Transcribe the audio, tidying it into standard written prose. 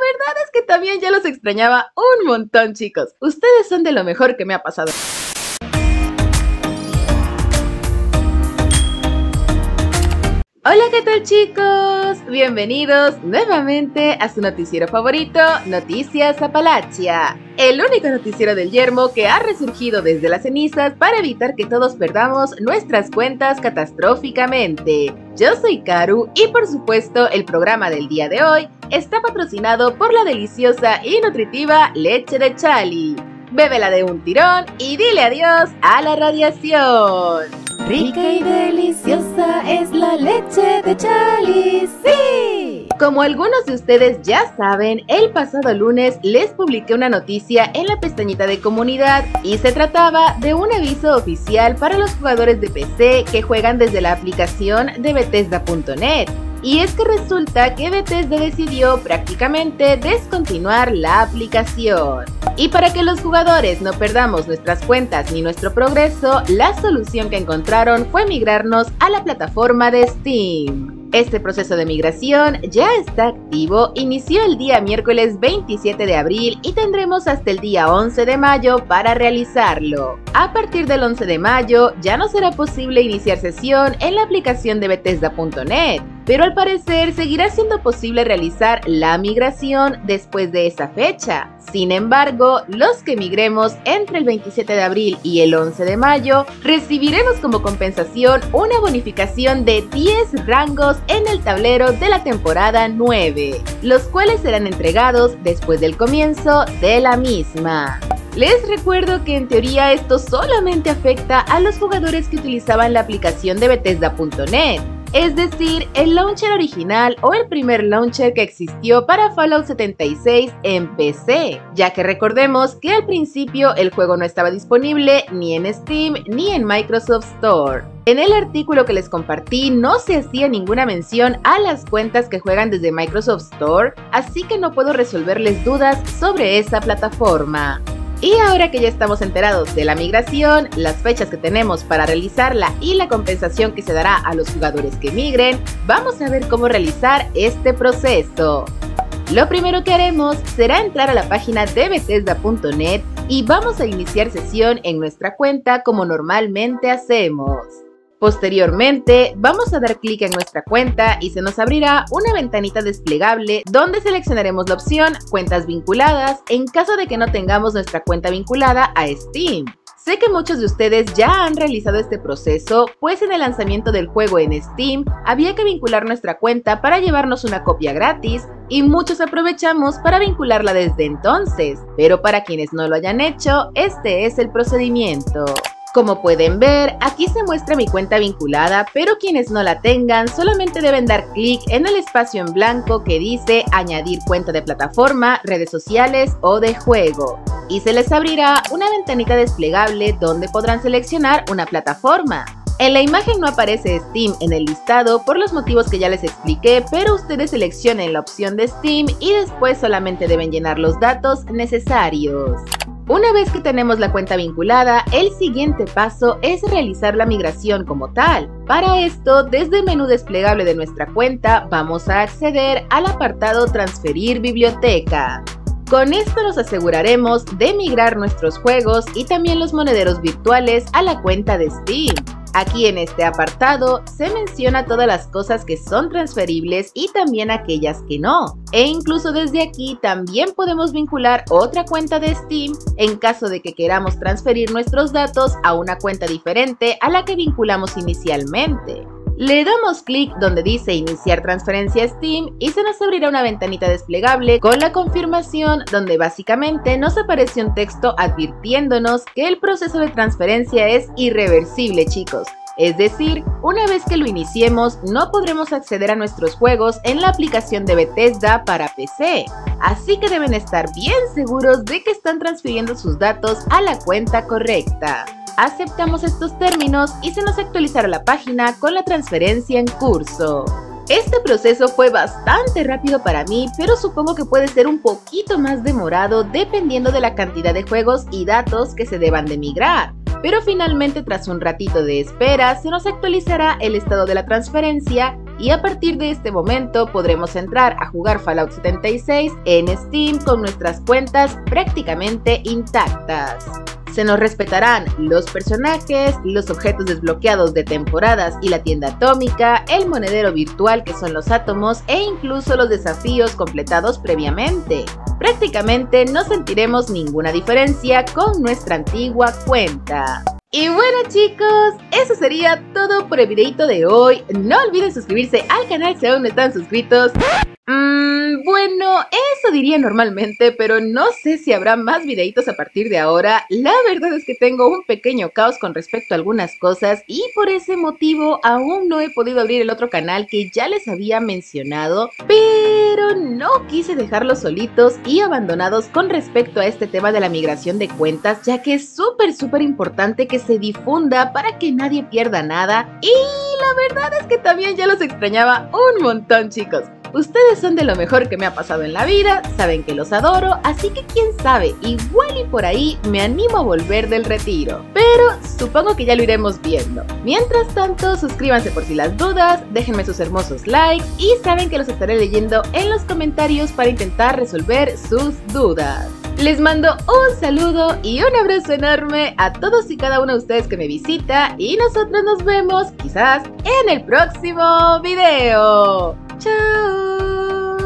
verdad es que también ya los extrañaba un montón, chicos. Ustedes son de lo mejor que me ha pasado. Hola, ¿qué tal, chicos? Bienvenidos nuevamente a su noticiero favorito, Noticias Apalachia. El único noticiero del yermo que ha resurgido desde las cenizas para evitar que todos perdamos nuestras cuentas catastróficamente. Yo soy Karu y, por supuesto, el programa del día de hoy está patrocinado por la deliciosa y nutritiva leche de Chali. Bébela de un tirón y dile adiós a la radiación. Rica y deliciosa es la leche de Chali, ¡sí! Como algunos de ustedes ya saben, el pasado lunes les publiqué una noticia en la pestañita de comunidad y se trataba de un aviso oficial para los jugadores de PC que juegan desde la aplicación de Bethesda.net. Y es que resulta que Bethesda decidió prácticamente descontinuar la aplicación. Y para que los jugadores no perdamos nuestras cuentas ni nuestro progreso, la solución que encontraron fue migrarnos a la plataforma de Steam. Este proceso de migración ya está activo, inició el día miércoles 27 de abril y tendremos hasta el día 11 de mayo para realizarlo. A partir del 11 de mayo ya no será posible iniciar sesión en la aplicación de Bethesda.net, pero al parecer seguirá siendo posible realizar la migración después de esa fecha. Sin embargo, los que migremos entre el 27 de abril y el 11 de mayo recibiremos como compensación una bonificación de 10 rangos en el tablero de la temporada 9, los cuales serán entregados después del comienzo de la misma. Les recuerdo que en teoría esto solamente afecta a los jugadores que utilizaban la aplicación de Bethesda.net, es decir, el launcher original o el primer launcher que existió para Fallout 76 en PC, ya que recordemos que al principio el juego no estaba disponible ni en Steam ni en Microsoft Store. En el artículo que les compartí no se hacía ninguna mención a las cuentas que juegan desde Microsoft Store, así que no puedo resolverles dudas sobre esa plataforma. Y ahora que ya estamos enterados de la migración, las fechas que tenemos para realizarla y la compensación que se dará a los jugadores que migren, vamos a ver cómo realizar este proceso. Lo primero que haremos será entrar a la página de Bethesda.net y vamos a iniciar sesión en nuestra cuenta como normalmente hacemos. Posteriormente, vamos a dar clic en nuestra cuenta y se nos abrirá una ventanita desplegable donde seleccionaremos la opción Cuentas vinculadas en caso de que no tengamos nuestra cuenta vinculada a Steam. Sé que muchos de ustedes ya han realizado este proceso, pues en el lanzamiento del juego en Steam había que vincular nuestra cuenta para llevarnos una copia gratis y muchos aprovechamos para vincularla desde entonces, pero para quienes no lo hayan hecho, este es el procedimiento. Como pueden ver, aquí se muestra mi cuenta vinculada, pero quienes no la tengan solamente deben dar clic en el espacio en blanco que dice añadir cuenta de plataforma, redes sociales o de juego, y se les abrirá una ventanita desplegable donde podrán seleccionar una plataforma. En la imagen no aparece Steam en el listado por los motivos que ya les expliqué, pero ustedes seleccionen la opción de Steam y después solamente deben llenar los datos necesarios. Una vez que tenemos la cuenta vinculada, el siguiente paso es realizar la migración como tal. Para esto, desde el menú desplegable de nuestra cuenta, vamos a acceder al apartado Transferir biblioteca. Con esto nos aseguraremos de migrar nuestros juegos y también los monederos virtuales a la cuenta de Steam. Aquí en este apartado se menciona todas las cosas que son transferibles y también aquellas que no. E incluso desde aquí también podemos vincular otra cuenta de Steam en caso de que queramos transferir nuestros datos a una cuenta diferente a la que vinculamos inicialmente. Le damos clic donde dice iniciar transferencia a Steam y se nos abrirá una ventanita desplegable con la confirmación donde básicamente nos aparece un texto advirtiéndonos que el proceso de transferencia es irreversible, chicos. Es decir, una vez que lo iniciemos no podremos acceder a nuestros juegos en la aplicación de Bethesda para PC, así que deben estar bien seguros de que están transfiriendo sus datos a la cuenta correcta. Aceptamos estos términos y se nos actualizará la página con la transferencia en curso. Este proceso fue bastante rápido para mí, pero supongo que puede ser un poquito más demorado dependiendo de la cantidad de juegos y datos que se deban de migrar. Pero finalmente, tras un ratito de espera, se nos actualizará el estado de la transferencia y a partir de este momento podremos entrar a jugar Fallout 76 en Steam con nuestras cuentas prácticamente intactas. Se nos respetarán los personajes, los objetos desbloqueados de temporadas y la tienda atómica, el monedero virtual que son los átomos e incluso los desafíos completados previamente. Prácticamente no sentiremos ninguna diferencia con nuestra antigua cuenta. Y bueno chicos, eso sería todo por el videito de hoy. No olviden suscribirse al canal si aún no están suscritos. Bueno, eso diría normalmente, pero no sé si habrá más videitos a partir de ahora. La verdad es que tengo un pequeño caos con respecto a algunas cosas y por ese motivo aún no he podido abrir el otro canal que ya les había mencionado, pero no quise dejarlos solitos y abandonados con respecto a este tema de la migración de cuentas, ya que es súper importante que se difunda para que nadie pierda nada. Y la verdad es que también ya los extrañaba un montón, chicos. Ustedes son de lo mejor que me ha pasado en la vida, saben que los adoro, así que quién sabe, igual y por ahí me animo a volver del retiro. Pero supongo que ya lo iremos viendo. Mientras tanto, suscríbanse por si las dudas, déjenme sus hermosos likes y saben que los estaré leyendo en los comentarios para intentar resolver sus dudas. Les mando un saludo y un abrazo enorme a todos y cada uno de ustedes que me visita y nosotros nos vemos quizás en el próximo video. ¡Chao!